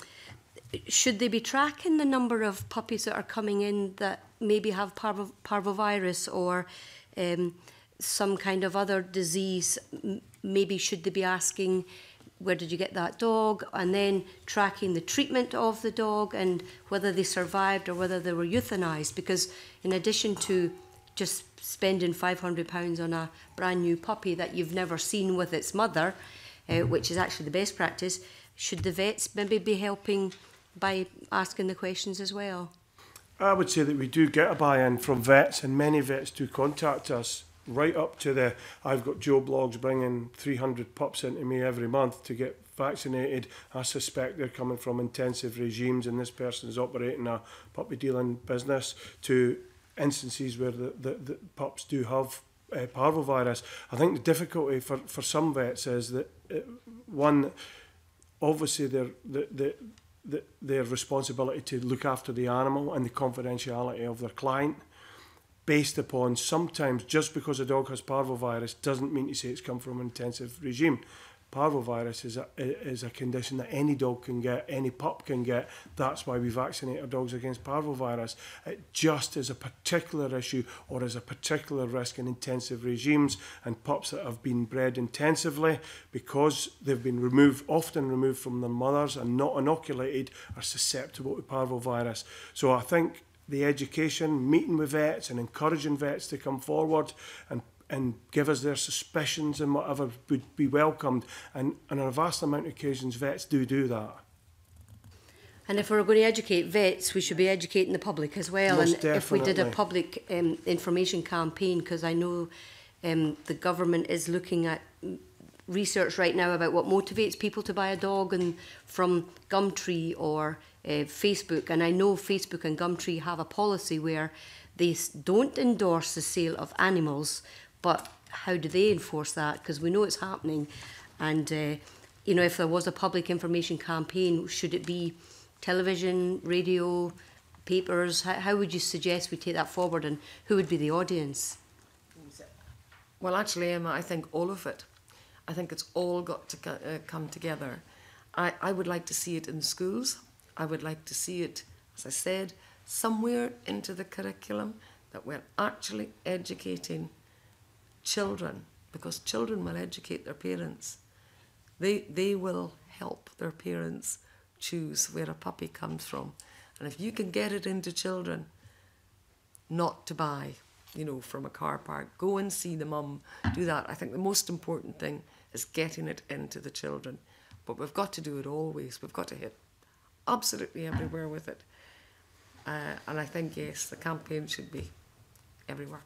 should they be tracking the number of puppies that are coming in that maybe have parvo parvovirus or um, some kind of other disease? Maybe should they be asking, where did you get that dog? And then tracking the treatment of the dog and whether they survived or whether they were euthanized, because in addition to just spending five hundred pounds on a brand new puppy that you've never seen with its mother, uh, which is actually the best practice. Should the vets maybe be helping by asking the questions as well? I would say that we do get a buy-in from vets, and many vets do contact us, right up to the, I've got Joe Bloggs bringing three hundred pups into me every month to get vaccinated. I suspect they're coming from intensive regimes and this person's operating a puppy dealing business, to instances where the, the, the pups do have uh, parvovirus. I think the difficulty for, for some vets is that, uh, one, obviously they're... The, the, The, their responsibility to look after the animal and the confidentiality of their client, based upon sometimes just because a dog has parvovirus doesn't mean to say it's come from an intensive regime. Parvovirus is a, is a condition that any dog can get, any pup can get. That's why we vaccinate our dogs against parvovirus. It just is a particular issue, or is a particular risk in intensive regimes, and pups that have been bred intensively, because they've been removed, often removed from their mothers and not inoculated, are susceptible to parvovirus. So I think the education, meeting with vets and encouraging vets to come forward and and give us their suspicions and whatever, would be welcomed. And, and on a vast amount of occasions, vets do do that. And if we're going to educate vets, we should be educating the public as well. Most and definitely. If we did a public um, information campaign, because I know um, the government is looking at research right now about what motivates people to buy a dog, and from Gumtree or uh, Facebook. And I know Facebook and Gumtree have a policy where they don't endorse the sale of animals, but how do they enforce that? Because we know it's happening. And, uh, you know, if there was a public information campaign, should it be television, radio, papers? How, how would you suggest we take that forward, and who would be the audience? Well, actually, Emma, I think all of it. I think it's all got to uh, come together. I, I would like to see it in schools. I would like to see it, as I said, somewhere into the curriculum, that we're actually educating children, because children will educate their parents. They, they will help their parents choose where a puppy comes from. And if you can get it into children, not to buy, you know, from a car park, go and see the mum, do that. I think the most important thing is getting it into the children. But we've got to do it always. We've got to hit absolutely everywhere with it. Uh, and I think, yes, the campaign should be everywhere.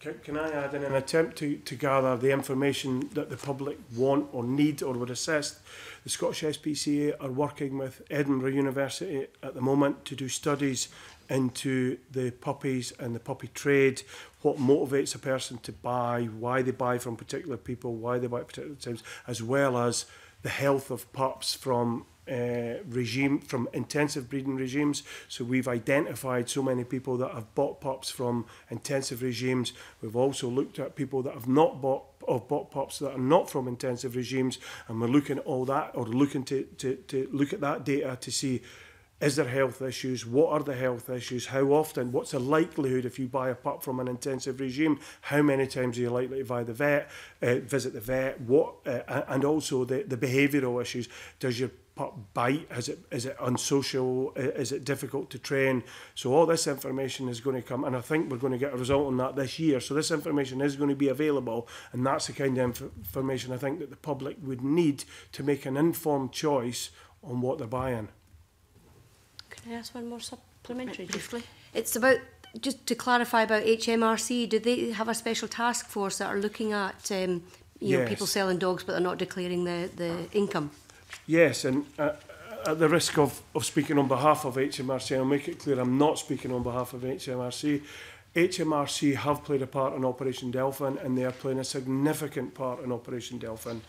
Can, can I add, in an attempt to, to gather the information that the public want or need or would assist, the Scottish S P C A are working with Edinburgh University at the moment to do studies into the puppies and the puppy trade, what motivates a person to buy, why they buy from particular people, why they buy at particular times, as well as the health of pups from Uh, regime from intensive breeding regimes. So we've identified so many people that have bought pups from intensive regimes. We've also looked at people that have not bought or bought pups that are not from intensive regimes, and we're looking at all that, or looking to, to, to look at that data to see, is there health issues? What are the health issues? How often? What's the likelihood if you buy a pup from an intensive regime? How many times are you likely to buy the vet, uh, visit the vet? What uh, and also the, the behavioural issues. Does your pup bite? Is it, is it unsocial? Is it difficult to train? So all this information is going to come, and I think we're going to get a result on that this year. So this information is going to be available, and that's the kind of inf information I think that the public would need to make an informed choice on what they're buying. Can I ask one more supplementary? Briefly. It's about, just to clarify about H M R C, do they have a special task force that are looking at um, you yes. know, people selling dogs but they're not declaring the, the income? Yes, and uh, at the risk of, of speaking on behalf of H M R C, I'll make it clear I'm not speaking on behalf of H M R C. H M R C have played a part in Operation Delphin, and they are playing a significant part in Operation Delphin.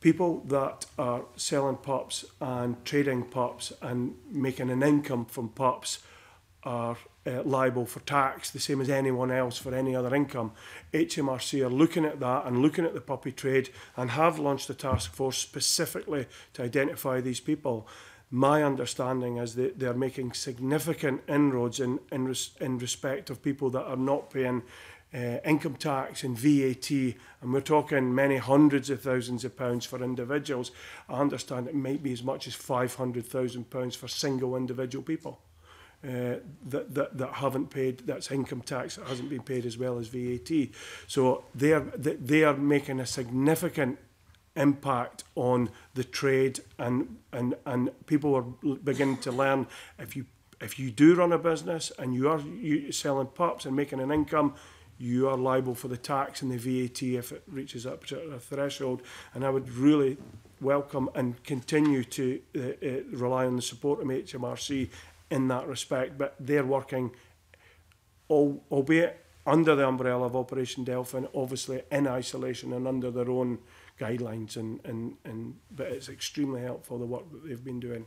People that are selling pups and trading pups and making an income from pups are uh, liable for tax, the same as anyone else for any other income. H M R C are looking at that and looking at the puppy trade, and have launched a task force specifically to identify these people. My understanding is that they're making significant inroads in, in, res in respect of people that are not paying Uh, income tax and V A T, and we're talking many hundreds of thousands of pounds for individuals. I understand it might be as much as five hundred thousand pounds for single individual people uh, that, that, that haven't paid, that's income tax that hasn't been paid as well as V A T. So they are, they are making a significant impact on the trade, and and and people are beginning to learn, if you if you do run a business and you are you selling pups and making an income, you are liable for the tax and the V A T if it reaches that particular threshold. And I would really welcome and continue to uh, uh, rely on the support of H M R C in that respect. But they're working, all, albeit under the umbrella of Operation Delphin, obviously in isolation and under their own guidelines, and, and, and but it's extremely helpful, the work that they've been doing.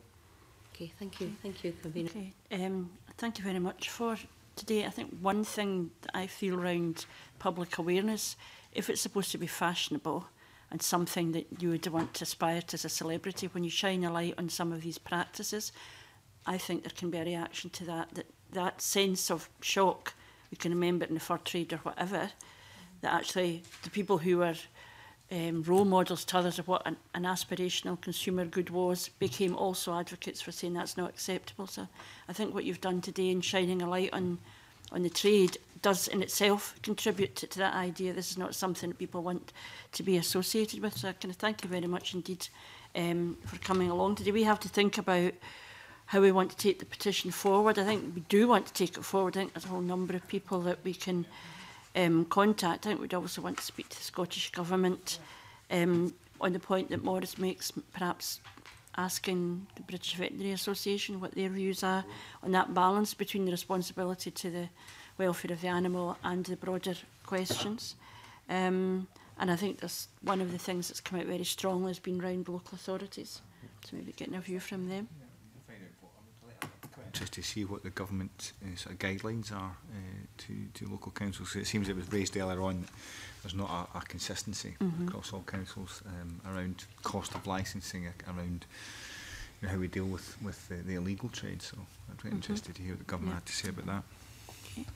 Okay, thank you. Thank you, Convener. Okay. Um, thank you very much for today. I think one thing that I feel around public awareness, if it's supposed to be fashionable and something that you would want to aspire to as a celebrity, when you shine a light on some of these practices, I think there can be a reaction to that, that, that sense of shock. We can remember it in the fur trade or whatever, that actually the people who were um, role models to others of what an, an aspirational consumer good was became also advocates for saying that's not acceptable. So I think what you've done today in shining a light on, on the trade does in itself contribute to, to that idea. This is not something that people want to be associated with. So I kind of thank you very much indeed um, for coming along today. We have to think about how we want to take the petition forward. I think we do want to take it forward. I think there's a whole number of people that we can um, contact. I think we'd also want to speak to the Scottish Government um, on the point that Morris makes, perhaps asking the British Veterinary Association what their views are on that balance between the responsibility to the welfare of the animal and the broader questions. Um, and I think that's one of the things that's come out very strongly has been round local authorities. So maybe getting a view from them. Just to see what the government uh, sort of guidelines are uh, to, to local councils. So it seems it was raised earlier on that there's not a, a consistency mm-hmm. across all councils um, around cost of licensing, around you know, how we deal with, with the, the illegal trade. So I'm very mm-hmm. interested to hear what the government yeah. had to say about that. Okay.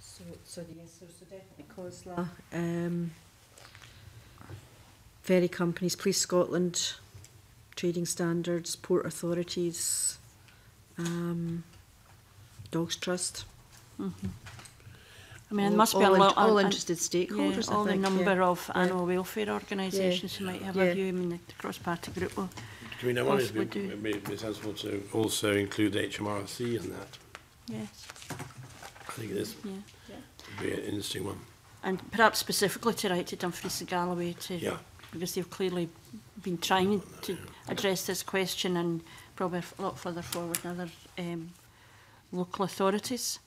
So, so yes, so, so definitely COSLA, um, ferry companies, Police Scotland, trading standards, port authorities, Um, Dogs Trust. Mm-hmm. I mean, all, there must be a lot all an, interested stakeholders. Yeah, all I think, the number yeah. of yeah. animal welfare organisations yeah. who might have yeah. a view. I mean, the cross-party group will. Do we know what we do? It's helpful to also include H M R C in that. Yes. I think it is. Yeah. It'd be an interesting one. And perhaps specifically to write to Dumfries and Galloway to, yeah. because they've clearly been trying oh, to yeah. address this question and. Probably a lot further forward than other um, local authorities.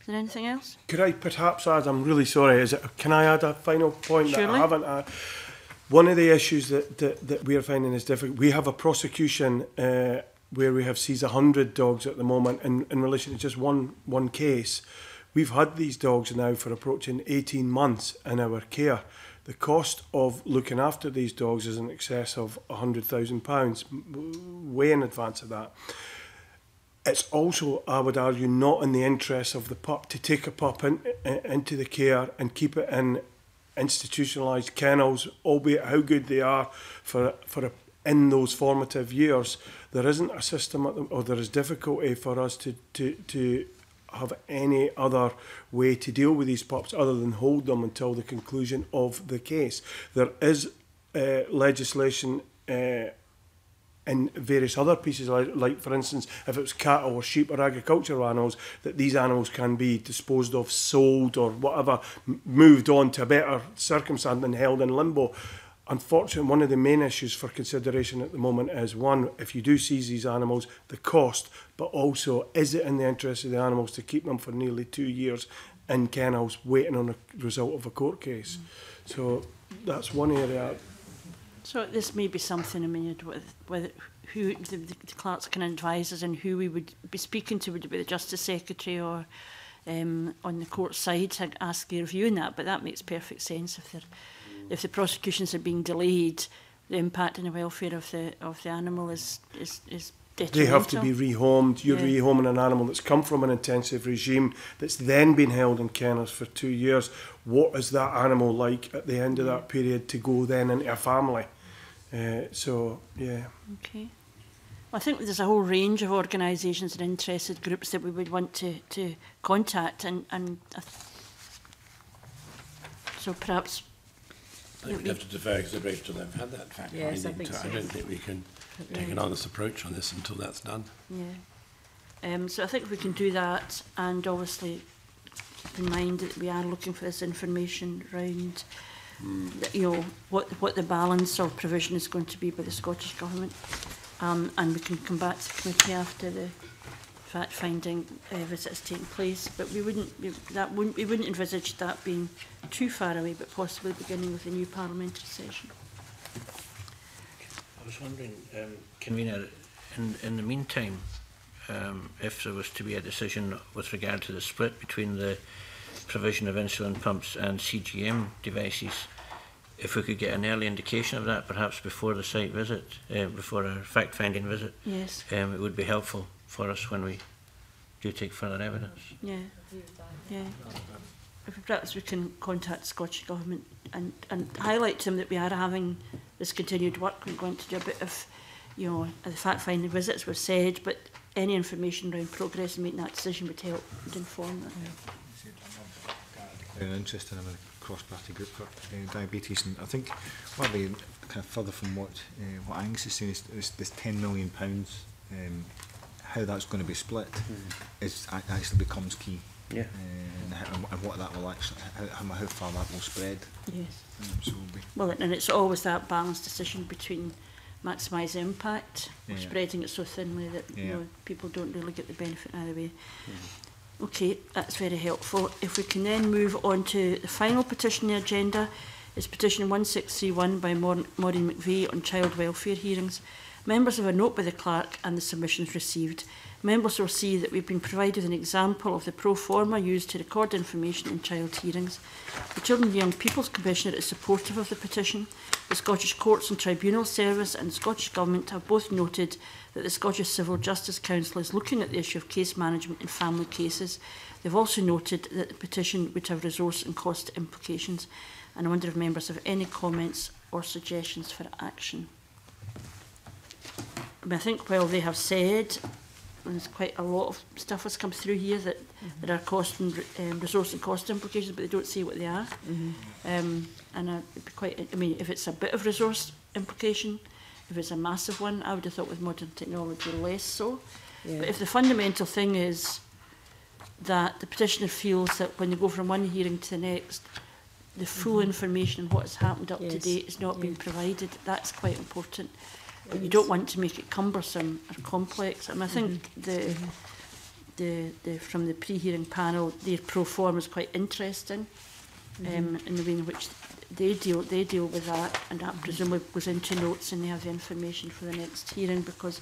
Is there anything else? Could I perhaps add, I'm really sorry, is it, can I add a final point Surely. that I haven't added? One of the issues that, that, that we are finding is difficult. We have a prosecution uh, where we have seized one hundred dogs at the moment in, in relation to just one, one case. We've had these dogs now for approaching eighteen months in our care. The cost of looking after these dogs is in excess of one hundred thousand pounds, way in advance of that. It's also, I would argue, not in the interest of the pup to take a pup in, in, into the care and keep it in institutionalised kennels, albeit how good they are for, for a, in those formative years. There isn't a system, at the, or there is difficulty for us to, to, to have any other way to deal with these pups other than hold them until the conclusion of the case. There is uh, legislation uh, in various other pieces, like, like for instance, if it was cattle or sheep or agricultural animals, that these animals can be disposed of, sold or whatever, moved on to a better circumstance than held in limbo. Unfortunately, one of the main issues for consideration at the moment is, one, if you do seize these animals, the cost, but also, is it in the interest of the animals to keep them for nearly two years in kennels waiting on the result of a court case? Mm. So that's one area. So this may be something, I mean, with, with who the, the, the clerks can advise us and who we would be speaking to, would it be the Justice Secretary or um, on the court side to ask their view on that, but that makes perfect sense if they're... If the prosecutions are being delayed, the impact on the welfare of the of the animal is is, is detrimental. They have to be rehomed. You're yeah. rehoming an animal that's come from an intensive regime that's then been held in kennels for two years. What is that animal like at the end of that period to go then into a family? Uh, so yeah. Okay. Well, I think there's a whole range of organisations and interested groups that we would want to to contact, and and so perhaps. I think we have to defer exhibition until they've had that fact finding. Yes, I think so. I don't think we can take an honest approach on this until that's done. Yeah. Um, so I think we can do that, and obviously keep in mind that we are looking for this information around, mm. you know, what what the balance of provision is going to be by the Scottish Government, um, and we can come back to the committee after the fact-finding uh, visit's taken place. But we wouldn't we, that wouldn't we wouldn't envisage that being too far away, but possibly beginning with a new parliamentary session. I was wondering, um, Convener, in in the meantime, Um, if there was to be a decision with regard to the split between the provision of insulin pumps and C G M devices, if we could get an early indication of that, perhaps before the site visit, uh, before our fact-finding visit, yes, um, it would be helpful for us when we do take further evidence. Yeah, yeah. Perhaps we can contact the Scottish Government and, and highlight to them that we are having this continued work. We're going to do a bit of, you know, the fact-finding visits were said, but any information around progress and making that decision would help and inform that. Yeah. An interest in a cross-party group for uh, diabetes, and I think probably kind of further from what uh, what Angus is saying is this, this ten million pounds, um, how that's going to be split, mm-hmm. is actually becomes key. Yeah. Uh, and, how, and what that will actually, how, how far that will spread. Yes. Um, so we'll, be well, and it's always that balanced decision between maximise the impact, yeah. spreading it so thinly that yeah. you know, people don't really get the benefit either way. Yeah. Okay, that's very helpful. If we can then move on to the final petition on the agenda, is petition one six three one by Maureen McVeigh on child welfare hearings. Members have a note by the clerk and the submissions received. Members will see that we've been provided an example of the pro forma used to record information in child hearings. The Children and Young People's Commissioner is supportive of the petition. The Scottish Courts and Tribunal Service and the Scottish Government have both noted that the Scottish Civil Justice Council is looking at the issue of case management in family cases. They've also noted that the petition would have resource and cost implications. And I wonder if members have any comments or suggestions for action. I think while they have said, and there's quite a lot of stuff has come through here that mm-hmm. there are cost and um, resource and cost implications, but they don't say what they are. Mm-hmm. um, and I, it'd be quite, I mean, if it's a bit of resource implication, if it's a massive one, I would have thought with modern technology less so. Yeah. But if the fundamental thing is that the petitioner feels that when they go from one hearing to the next, the full mm-hmm. information on what's happened up yes. to date is not yeah. being provided, that's quite important. But you don't want to make it cumbersome or complex. I mean, I think mm-hmm. the, mm-hmm. the the from the pre-hearing panel, their pro form is quite interesting mm-hmm. um, in the way in which they deal they deal with that, and that mm-hmm. presumably goes into notes, and they have the information for the next hearing, because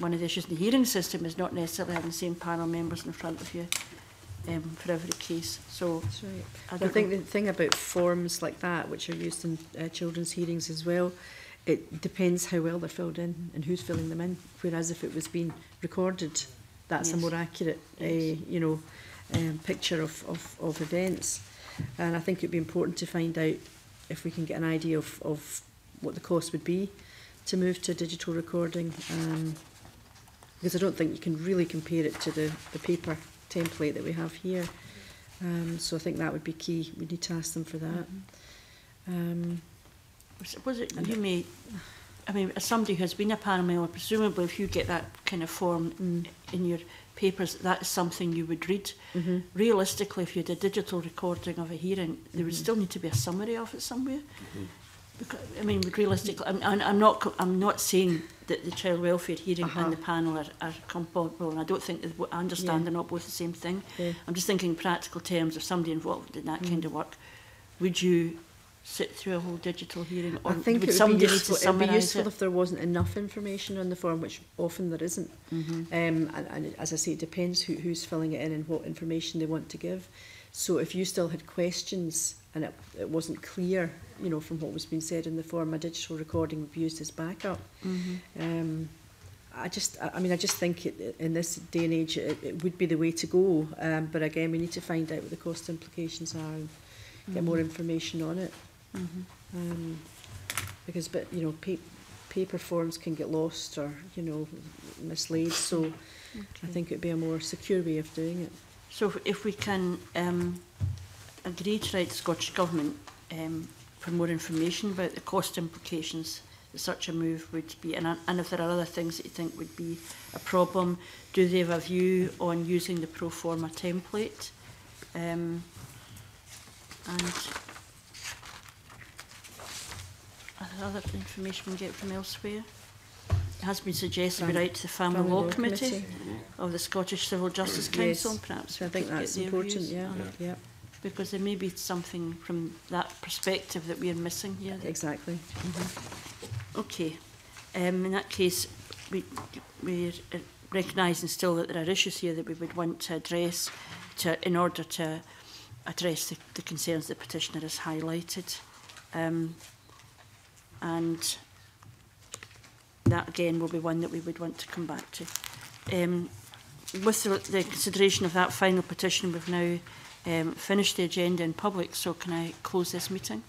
one of the issues in the hearing system is not necessarily having the same panel members in front of you um, for every case. So that's right. I, well, I think the thing about forms like that, which are used in uh, children's hearings as well, it depends how well they're filled in and who's filling them in. Whereas if it was being recorded, that's yes. a more accurate, yes. uh, you know, um, picture of, of, of events. And I think it'd be important to find out if we can get an idea of, of what the cost would be to move to digital recording, um, because I don't think you can really compare it to the, the paper template that we have here. Um, so I think that would be key. We need to ask them for that. Mm-hmm. um, Was it, you may, I mean, as somebody who has been a panel member, presumably if you get that kind of form mm. in your papers, that is something you would read. Mm-hmm. Realistically, if you had a digital recording of a hearing, there mm-hmm. would still need to be a summary of it somewhere. Mm-hmm. Because, I mean, realistically, I'm, I'm not I'm not saying that the child welfare hearing uh-huh. and the panel are, are compatible, and I don't think, I understand yeah. they're not both the same thing. Yeah. I'm just thinking in practical terms, if somebody involved in that mm. kind of work, would you sit through a whole digital hearing? Or I think would it would be useful, to it'd be useful it? if there wasn't enough information on the form, which often there isn't. Mm-hmm. um, and, and as I say, it depends who, who's filling it in and what information they want to give. So if you still had questions and it, it wasn't clear, you know, from what was being said in the form, a digital recording would be used as backup. Mm-hmm. um, I just, I mean, I just think it, in this day and age, it, it would be the way to go. Um, but again, we need to find out what the cost implications are and get mm-hmm. more information on it. Mm-hmm. um, because, but you know, pa paper forms can get lost or, you know, mislaid. So okay. I think it'd be a more secure way of doing it. So if, if we can um, agree to write the Scottish Government um, for more information about the cost implications that such a move would be, and, and if there are other things that you think would be a problem. Do they have a view on using the pro forma template? Um, and other information we get from elsewhere. It has been suggested we write to the Family, Family Law, Law Committee, Committee. Yeah. of the Scottish Civil Justice Council. Yes. Perhaps I think that's important, yeah. Yeah. yeah. Because there may be something from that perspective that we are missing here. Exactly. Mm-hmm. Okay. Um, in that case, we, we're recognising still that there are issues here that we would want to address to, in order to address the, the concerns the petitioner has highlighted. Um, and that again will be one that we would want to come back to. Um, with the, the consideration of that final petition, we've now um, finished the agenda in public, so can I close this meeting?